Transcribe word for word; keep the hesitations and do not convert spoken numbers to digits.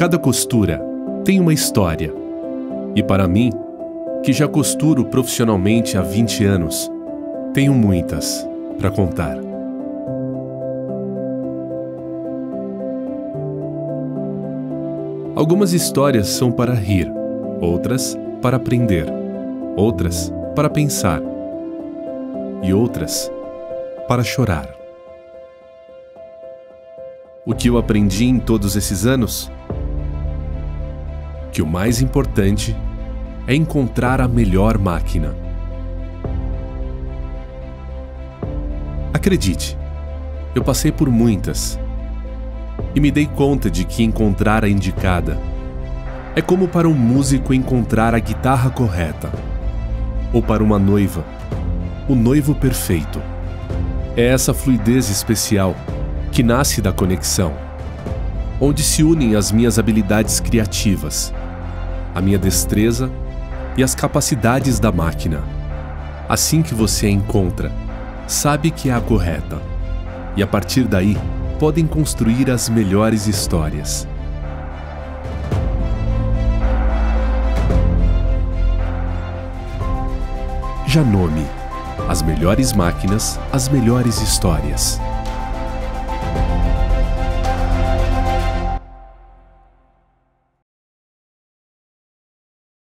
Cada costura tem uma história. E para mim, que já costuro profissionalmente há vinte anos, tenho muitas para contar. Algumas histórias são para rir, outras para aprender, outras para pensar e outras para chorar. O que eu aprendi em todos esses anos? Que o mais importante é encontrar a melhor máquina. Acredite, eu passei por muitas e me dei conta de que encontrar a indicada é como para um músico encontrar a guitarra correta, ou para uma noiva, o noivo perfeito. É essa fluidez especial que nasce da conexão, onde se unem as minhas habilidades criativas, a minha destreza e as capacidades da máquina. Assim que você a encontra, sabe que é a correta, e a partir daí podem construir as melhores histórias. Já nome: as melhores máquinas, as melhores histórias.